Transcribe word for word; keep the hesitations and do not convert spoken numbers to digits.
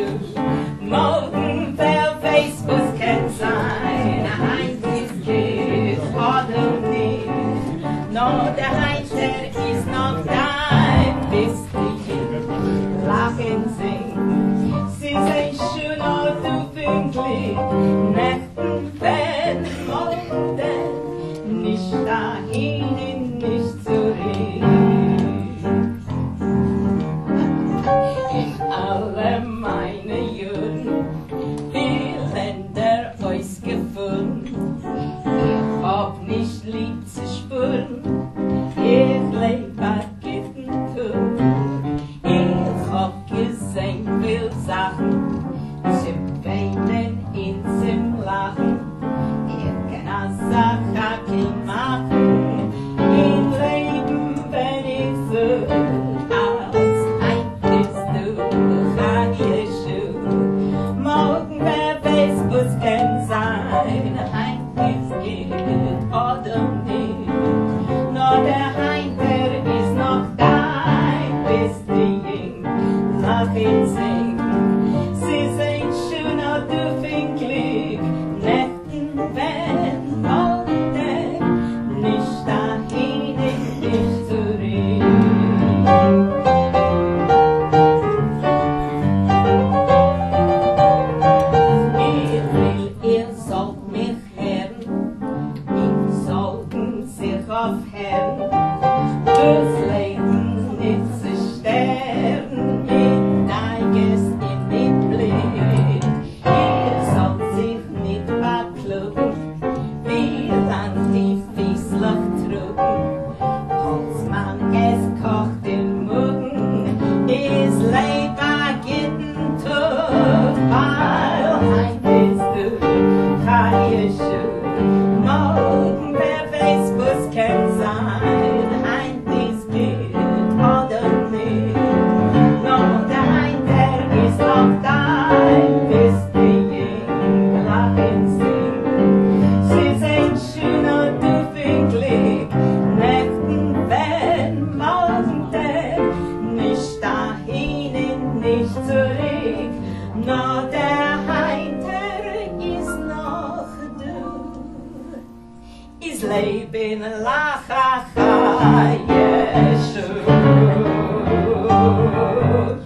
shoes. Molten fair face was consigned. Behind these kids, all the need. No, the high chair is not thine. This speaking, laugh and sing. Sensational to think clean. Nothing fair, molten fair. Nishta hidden, nishta Leben la Khaye Sho.